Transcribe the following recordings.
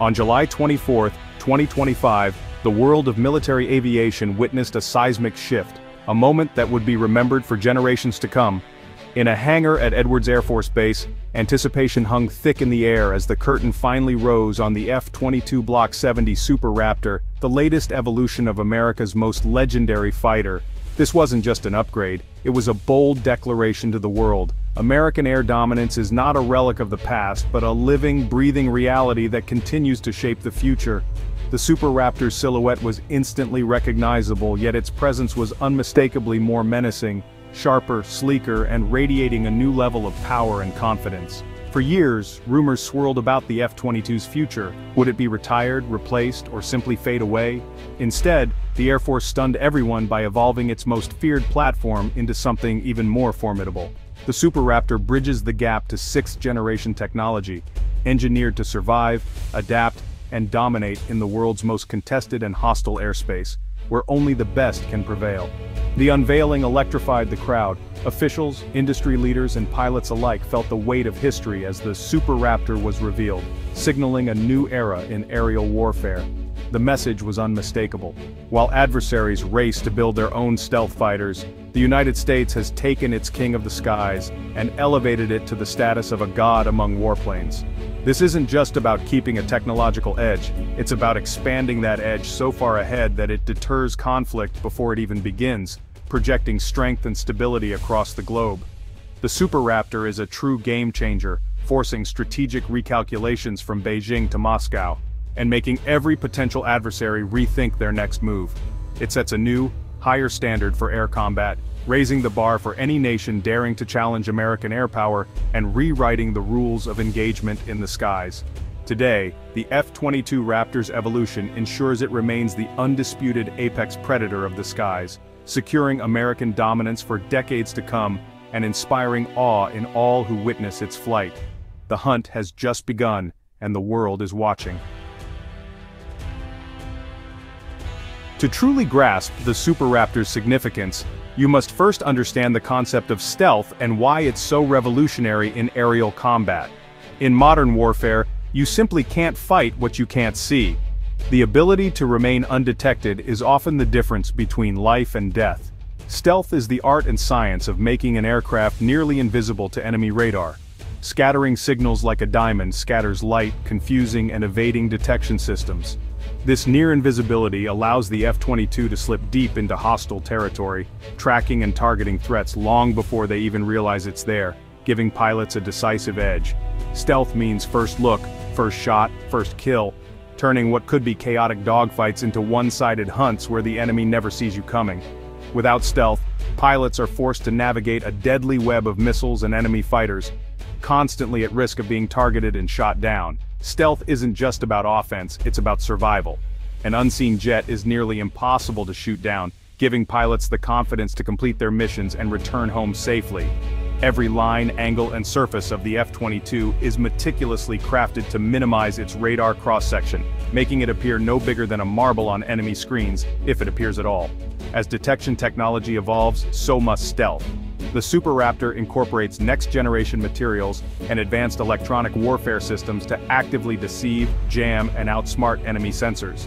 On July 24, 2025, the world of military aviation witnessed a seismic shift, a moment that would be remembered for generations to come. In a hangar at Edwards Air Force Base, anticipation hung thick in the air as the curtain finally rose on the F-22 Block 70 Super Raptor, the latest evolution of America's most legendary fighter. This wasn't just an upgrade, it was a bold declaration to the world. American air dominance is not a relic of the past, but a living, breathing reality that continues to shape the future. The Super Raptor's silhouette was instantly recognizable, yet its presence was unmistakably more menacing, sharper, sleeker, and radiating a new level of power and confidence. For years, rumors swirled about the F-22's future. Would it be retired, replaced, or simply fade away? Instead, the Air Force stunned everyone by evolving its most feared platform into something even more formidable. The Super Raptor bridges the gap to sixth-generation technology, engineered to survive, adapt, and dominate in the world's most contested and hostile airspace, where only the best can prevail. The unveiling electrified the crowd. Officials, industry leaders, and pilots alike felt the weight of history as the Super Raptor was revealed, signaling a new era in aerial warfare. The message was unmistakable. While adversaries race to build their own stealth fighters, the United States has taken its king of the skies and elevated it to the status of a god among warplanes. This isn't just about keeping a technological edge, it's about expanding that edge so far ahead that it deters conflict before it even begins, projecting strength and stability across the globe. The Super Raptor is a true game-changer, forcing strategic recalculations from Beijing to Moscow, and making every potential adversary rethink their next move. It sets a new, higher standard for air combat, raising the bar for any nation daring to challenge American air power and rewriting the rules of engagement in the skies. Today, the F-22 Raptor's evolution ensures it remains the undisputed apex predator of the skies, securing American dominance for decades to come and inspiring awe in all who witness its flight. The hunt has just begun, and the world is watching. To truly grasp the Super Raptor's significance, you must first understand the concept of stealth and why it's so revolutionary in aerial combat. In modern warfare, you simply can't fight what you can't see. The ability to remain undetected is often the difference between life and death. Stealth is the art and science of making an aircraft nearly invisible to enemy radar. Scattering signals like a diamond scatters light, confusing and evading detection systems. This near invisibility allows the F-22 to slip deep into hostile territory, tracking and targeting threats long before they even realize it's there, giving pilots a decisive edge. Stealth means first look, first shot, first kill, turning what could be chaotic dogfights into one-sided hunts where the enemy never sees you coming. Without stealth, pilots are forced to navigate a deadly web of missiles and enemy fighters, constantly at risk of being targeted and shot down. Stealth isn't just about offense, it's about survival. An unseen jet is nearly impossible to shoot down, giving pilots the confidence to complete their missions and return home safely. Every line, angle, and surface of the F-22 is meticulously crafted to minimize its radar cross-section, making it appear no bigger than a marble on enemy screens, if it appears at all. As detection technology evolves, so must stealth. The Super Raptor incorporates next-generation materials and advanced electronic warfare systems to actively deceive, jam, and outsmart enemy sensors.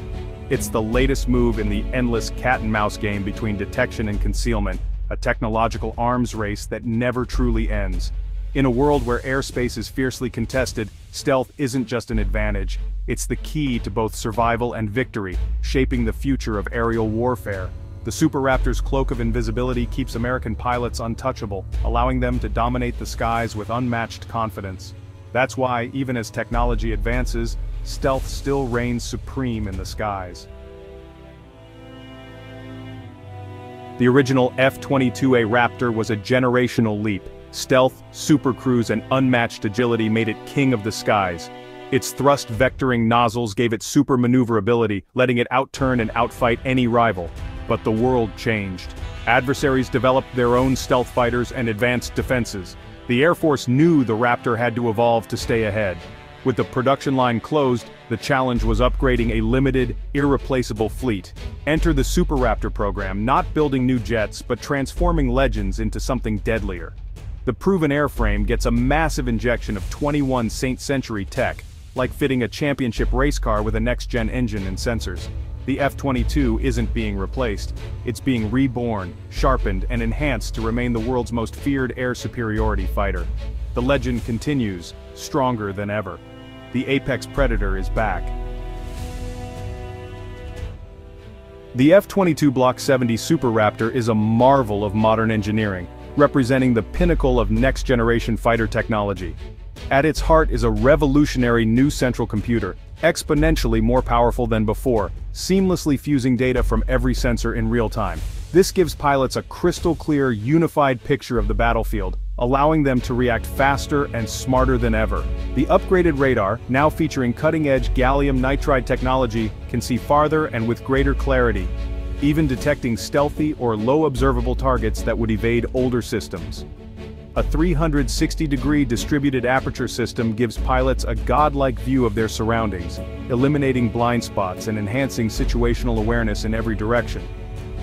It's the latest move in the endless cat-and-mouse game between detection and concealment, a technological arms race that never truly ends. In a world where airspace is fiercely contested, stealth isn't just an advantage, it's the key to both survival and victory, shaping the future of aerial warfare. The Super Raptor's cloak of invisibility keeps American pilots untouchable, allowing them to dominate the skies with unmatched confidence. That's why, even as technology advances, stealth still reigns supreme in the skies. The original F-22A Raptor was a generational leap. Stealth, supercruise, and unmatched agility made it king of the skies. Its thrust vectoring nozzles gave it super maneuverability, letting it outturn and outfight any rival. But the world changed. Adversaries developed their own stealth fighters and advanced defenses. The Air Force knew the Raptor had to evolve to stay ahead. With the production line closed, the challenge was upgrading a limited, irreplaceable fleet. Enter the Super Raptor program, not building new jets, but transforming legends into something deadlier. The proven airframe gets a massive injection of 21st century tech, like fitting a championship race car with a next-gen engine and sensors. The F-22 isn't being replaced, it's being reborn, sharpened, and enhanced to remain the world's most feared air superiority fighter. The legend continues, stronger than ever. The apex predator is back. The F-22 Block 70 Super Raptor is a marvel of modern engineering, representing the pinnacle of next-generation fighter technology. At its heart is a revolutionary new central computer, exponentially more powerful than before, seamlessly fusing data from every sensor in real time. This gives pilots a crystal-clear, unified picture of the battlefield, allowing them to react faster and smarter than ever. The upgraded radar, now featuring cutting-edge gallium nitride technology, can see farther and with greater clarity, even detecting stealthy or low-observable targets that would evade older systems. A 360-degree distributed aperture system gives pilots a godlike view of their surroundings, eliminating blind spots and enhancing situational awareness in every direction.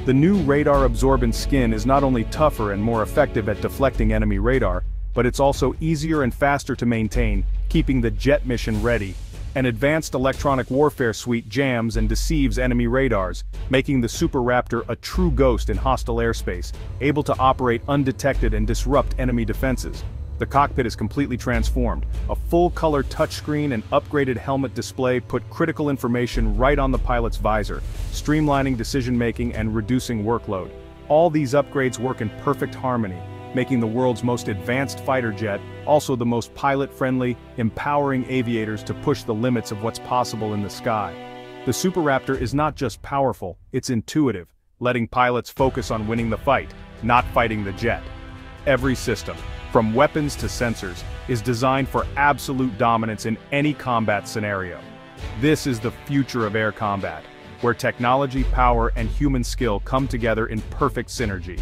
The new radar-absorbent skin is not only tougher and more effective at deflecting enemy radar, but it's also easier and faster to maintain, keeping the jet mission ready. An advanced electronic warfare suite jams and deceives enemy radars, making the Super Raptor a true ghost in hostile airspace, able to operate undetected and disrupt enemy defenses. The cockpit is completely transformed. A full-color touchscreen and upgraded helmet display put critical information right on the pilot's visor, streamlining decision-making and reducing workload. All these upgrades work in perfect harmony, making the world's most advanced fighter jet also the most pilot-friendly, empowering aviators to push the limits of what's possible in the sky. The Super Raptor is not just powerful, it's intuitive, letting pilots focus on winning the fight, not fighting the jet. Every system, from weapons to sensors, is designed for absolute dominance in any combat scenario. This is the future of air combat, where technology, power, and human skill come together in perfect synergy.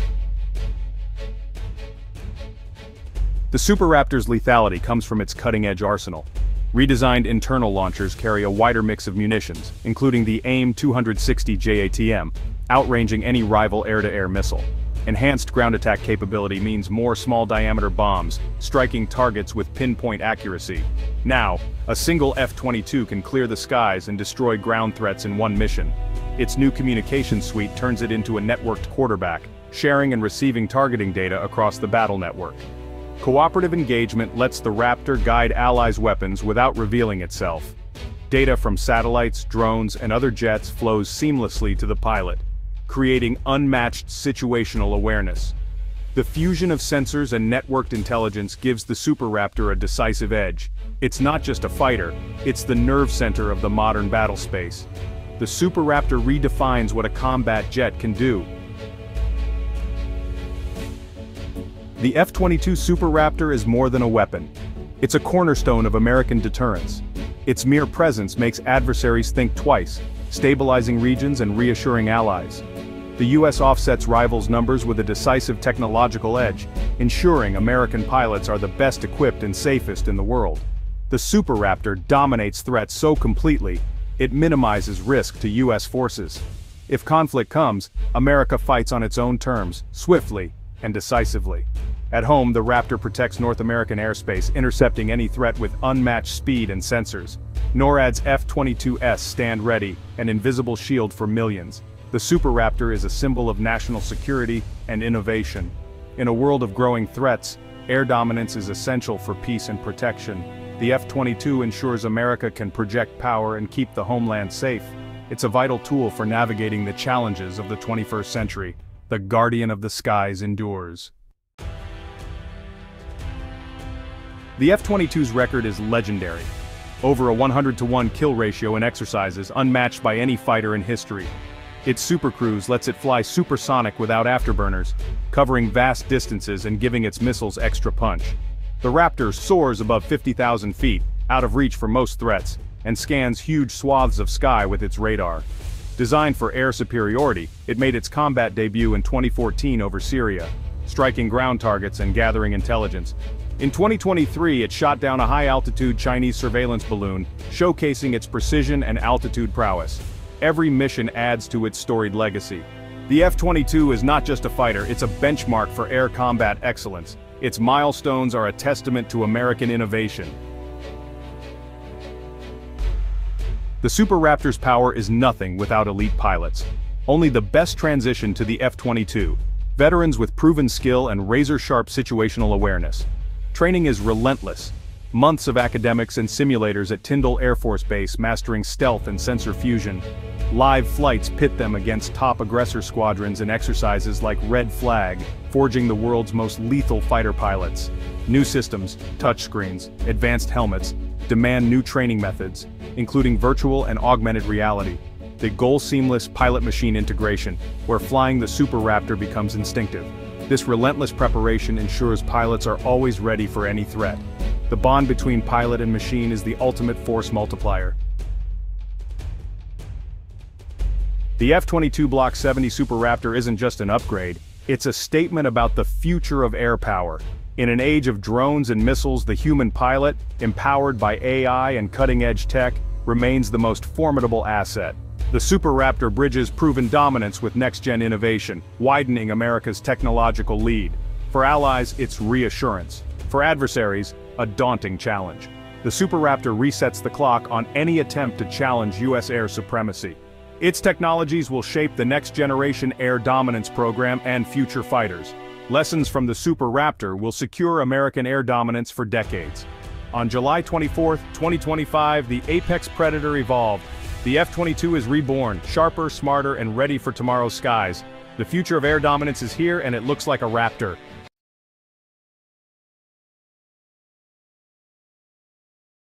The Super Raptor's lethality comes from its cutting-edge arsenal. Redesigned internal launchers carry a wider mix of munitions, including the AIM-260 JATM, outranging any rival air-to-air missile. Enhanced ground attack capability means more small-diameter bombs, striking targets with pinpoint accuracy. Now, a single F-22 can clear the skies and destroy ground threats in one mission. Its new communications suite turns it into a networked quarterback, sharing and receiving targeting data across the battle network. Cooperative engagement lets the Raptor guide allies' weapons without revealing itself. Data from satellites, drones, and other jets flows seamlessly to the pilot, creating unmatched situational awareness. The fusion of sensors and networked intelligence gives the Super Raptor a decisive edge. It's not just a fighter, it's the nerve center of the modern battle space. The Super Raptor redefines what a combat jet can do. The F-22 Super Raptor is more than a weapon. It's a cornerstone of American deterrence. Its mere presence makes adversaries think twice, stabilizing regions and reassuring allies. The U.S. offsets rivals' numbers with a decisive technological edge, ensuring American pilots are the best equipped and safest in the world. The Super Raptor dominates threats so completely, it minimizes risk to U.S. forces. If conflict comes, America fights on its own terms, swiftly and decisively. At home, the Raptor protects North American airspace, intercepting any threat with unmatched speed and sensors. NORAD's F-22s stand ready, an invisible shield for millions. The Super Raptor is a symbol of national security and innovation. In a world of growing threats, air dominance is essential for peace and protection. The F-22 ensures America can project power and keep the homeland safe. It's a vital tool for navigating the challenges of the 21st century. The guardian of the skies endures. The F-22's record is legendary. Over a 100-to-1 kill ratio in exercises, unmatched by any fighter in history. Its supercruise lets it fly supersonic without afterburners, covering vast distances and giving its missiles extra punch. The Raptor soars above 50,000 feet, out of reach for most threats, and scans huge swaths of sky with its radar. Designed for air superiority, it made its combat debut in 2014 over Syria, striking ground targets and gathering intelligence. In 2023, it shot down a high-altitude Chinese surveillance balloon, showcasing its precision and altitude prowess. Every mission adds to its storied legacy. The F-22 is not just a fighter, it's a benchmark for air combat excellence. Its milestones are a testament to American innovation. The Super Raptor's power is nothing without elite pilots. Only the best transition to the F-22. Veterans with proven skill and razor-sharp situational awareness. Training is relentless. Months of academics and simulators at Tyndall Air Force Base mastering stealth and sensor fusion. Live flights pit them against top aggressor squadrons in exercises like Red Flag, forging the world's most lethal fighter pilots. New systems, touchscreens, advanced helmets, demand new training methods, including virtual and augmented reality. The goal-seamless pilot-machine integration, where flying the Super Raptor becomes instinctive. This relentless preparation ensures pilots are always ready for any threat. The bond between pilot and machine is the ultimate force multiplier. The F-22 Block 70 Super Raptor isn't just an upgrade, it's a statement about the future of air power. In an age of drones and missiles, the human pilot, empowered by AI and cutting-edge tech, remains the most formidable asset. The Super Raptor bridges proven dominance with next-gen innovation, widening America's technological lead. For allies, it's reassurance. For adversaries, a daunting challenge. The Super Raptor resets the clock on any attempt to challenge US air supremacy. Its technologies will shape the next-generation air dominance program and future fighters. Lessons from the Super Raptor will secure American air dominance for decades. On July 24, 2025, the apex predator evolved. The F-22 is reborn, sharper, smarter, and ready for tomorrow's skies. The future of air dominance is here, and it looks like a raptor.